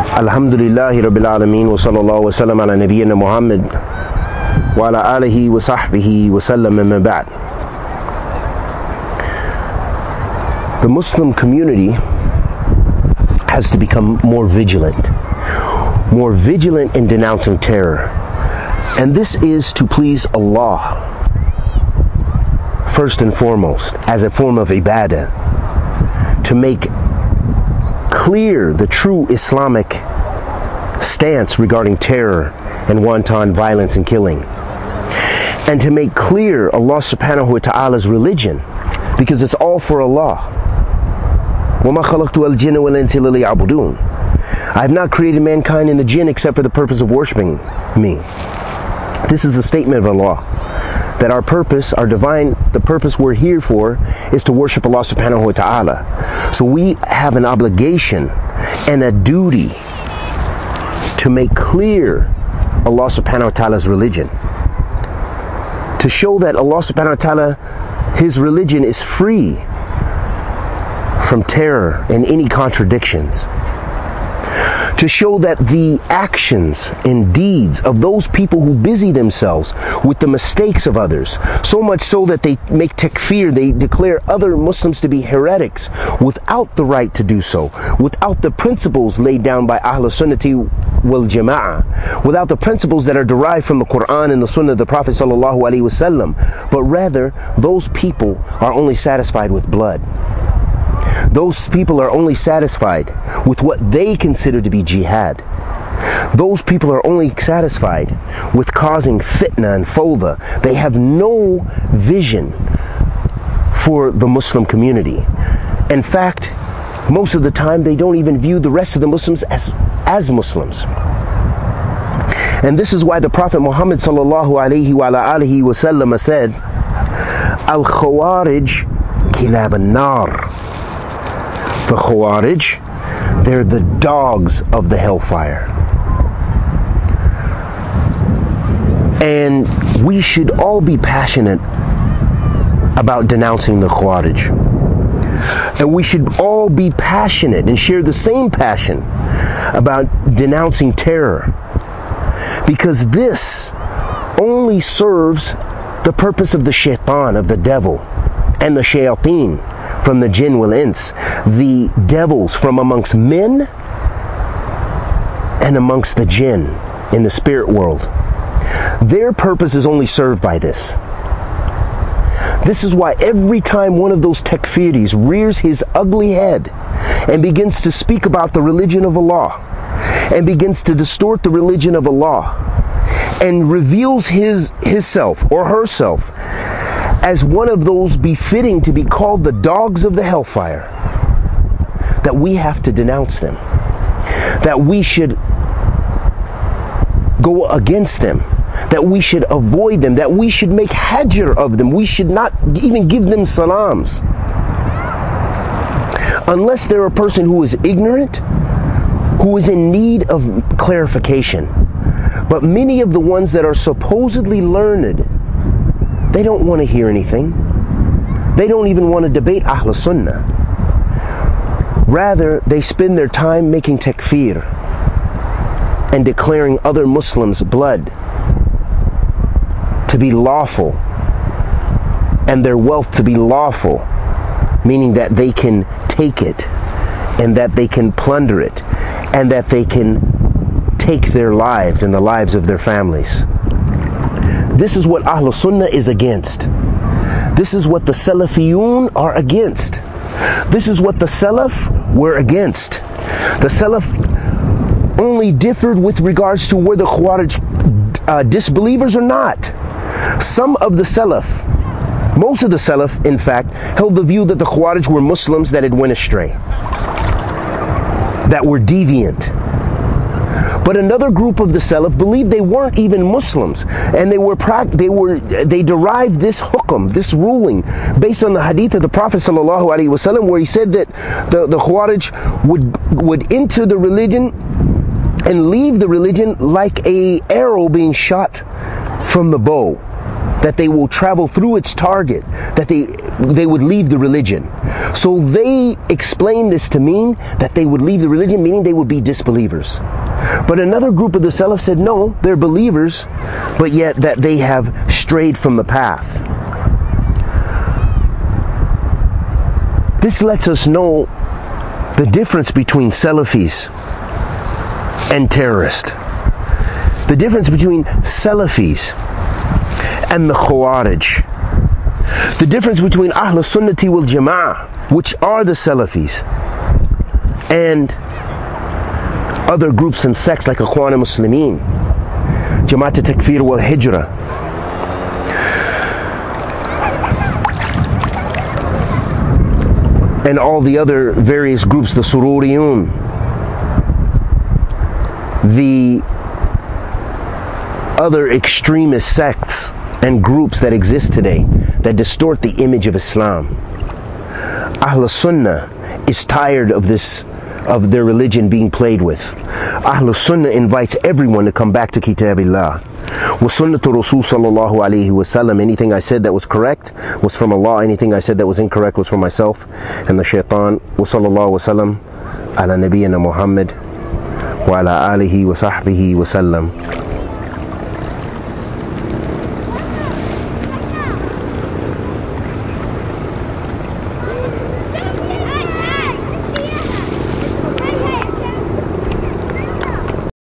Alhamdulillahi Rabbil Alameen wa sallallahu wa sallam ala nabiyyina Muhammad wa ala alihi wa sahbihi wa sallam amma ba'd. The Muslim community has to become more vigilant in denouncing terror. And this is to please Allah first and foremost, as a form of ibadah, to make clear the true Islamic stance regarding terror and wanton violence and killing, and to make clear Allah subhanahu wa ta'ala's religion, because it's all for Allah. وَمَا خَلَقْتُ الْجِنَّ وَالْإِنسَ إِلَّا لِيَعْبُدُونِ. I have not created mankind and the jinn except for the purpose of worshiping me. This is the statement of Allah, that our purpose, our divine, the purpose we're here for is to worship Allah subhanahu wa ta'ala. So we have an obligation and a duty to make clear Allah subhanahu wa ta'ala's religion, to show that Allah subhanahu wa ta'ala, His religion is free from terror and any contradictions, to show that the actions and deeds of those people who busy themselves with the mistakes of others, so much so that they make takfir, they declare other Muslims to be heretics without the right to do so, without the principles laid down by Ahl al-Sunnati wal-Jama'ah, without the principles that are derived from the Quran and the Sunnah of the Prophet sallallahu alaihi wasallam, but rather those people are only satisfied with blood. Those people are only satisfied with what they consider to be jihad. Those people are only satisfied with causing fitna and fawda. They have no vision for the Muslim community. In fact, most of the time they don't even view the rest of the Muslims as Muslims. And this is why the Prophet Muhammad sallallahu alaihi wa alihi wasallam said, Al-Khawarij kilab an-nar. The Khawarij, they're the dogs of the hellfire. And we should all be passionate about denouncing the Khawarij. And we should all be passionate and share the same passion about denouncing terror. Because this only serves the purpose of the shaitan, of the devil, and the shayateen, from the jinn wal ins, the devils from amongst men and amongst the jinn in the spirit world. Their purpose is only served by this. This is why every time one of those takfiris rears his ugly head and begins to speak about the religion of Allah and begins to distort the religion of Allah and reveals himself or herself as one of those befitting to be called the dogs of the hellfire, that we have to denounce them, that we should go against them, that we should avoid them, that we should make hajr of them, we should not even give them salams. Unless they're a person who is ignorant, who is in need of clarification. But many of the ones that are supposedly learned, they don't want to hear anything. They don't even want to debate Ahl Sunnah. Rather, they spend their time making takfir and declaring other Muslims' blood to be lawful and their wealth to be lawful, meaning that they can take it and that they can plunder it and that they can take their lives and the lives of their families. This is what Ahl Sunnah is against. This is what the Salafiyun are against. This is what the Salaf were against. The Salaf only differed with regards to whether the Khawarij disbelievers or not. Some of the Salaf, most of the Salaf in fact, held the view that the Khawarij were Muslims that had went astray, that were deviant. But another group of the Salaf believed they weren't even Muslims, and they derived this hukum, this ruling, based on the hadith of the Prophet sallallahu alaihi wasallam, where he said that the Khawarij would enter the religion and leave the religion like an arrow being shot from the bow. that they will travel through its target, that they would leave the religion. So they explain this to mean that they would leave the religion, meaning they would be disbelievers. But another group of the Salaf said, no, they're believers, but yet that they have strayed from the path. This lets us know the difference between Salafis and terrorists. The difference between Salafis and the Khawarij. The difference between Ahl al-Sunnati wal-Jama'ah, which are the Salafis, and other groups and sects like Ikhwan al-Muslimin, Jamaat al-Takfir wal-Hijrah. And all the other various groups, the Sururiyun, the other extremist sects and groups that exist today that distort the image of Islam. Ahl Sunnah is tired of this, of their religion being played with. Ahl Sunnah invites everyone to come back to Kitabillah. Wa sunnatu Rasul sallallahu alayhi wa sallam. Anything I said that was correct was from Allah. Anything I said that was incorrect was from myself and the shaitan. Wa sallallahu wa sallam ala nabiyyina Muhammad wa ala alihi wa sahbihi wa sallam.